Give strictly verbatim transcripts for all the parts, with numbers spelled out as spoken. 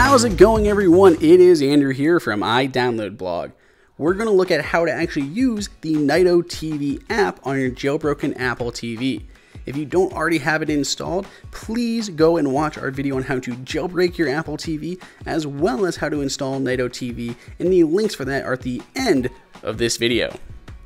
How's it going, everyone? It is Andrew here from iDownloadBlog. We're going to look at how to actually use the nitoTV app on your jailbroken Apple T V. If you don't already have it installed, please go and watch our video on how to jailbreak your Apple T V, as well as how to install nitoTV, and the links for that are at the end of this video.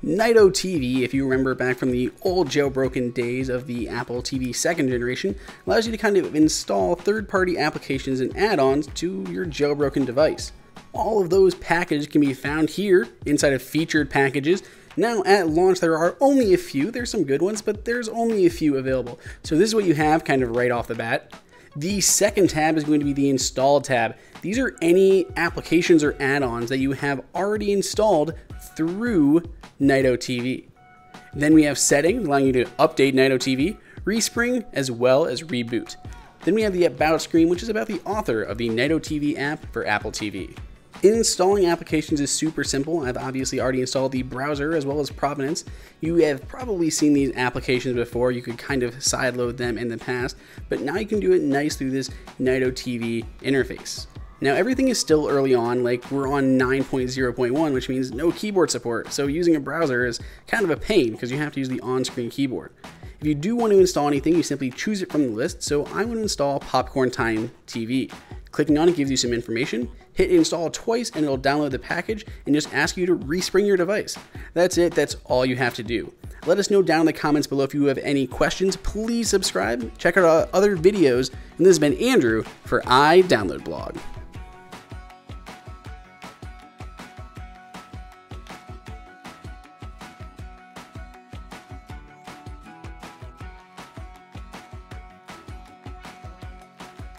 nitoTV, if you remember back from the old jailbroken days of the Apple T V second generation, allows you to kind of install third-party applications and add-ons to your jailbroken device. All of those packages can be found here inside of featured packages. Now at launch, there are only a few. There's some good ones, but there's only a few available. So this is what you have kind of right off the bat. The second tab is going to be the install tab. These are any applications or add-ons that you have already installed through nitoTV. Then we have settings, allowing you to update nitoTV, respring, as well as reboot. Then we have the about screen, which is about the author of the nitoTV app for Apple T V. Installing applications is super simple. I've obviously already installed the browser as well as Provenance. You have probably seen these applications before. You could kind of sideload them in the past, but now you can do it nice through this nitoTV interface. Now everything is still early on, like we're on nine point zero point one, which means no keyboard support. So using a browser is kind of a pain because you have to use the on-screen keyboard. If you do want to install anything, you simply choose it from the list. So I want to install Popcorn Time T V. Clicking on it gives you some information. Hit install twice and it'll download the package and just ask you to respring your device. That's it, that's all you have to do. Let us know down in the comments below if you have any questions. Please subscribe, check out our other videos, and this has been Andrew for iDownloadBlog.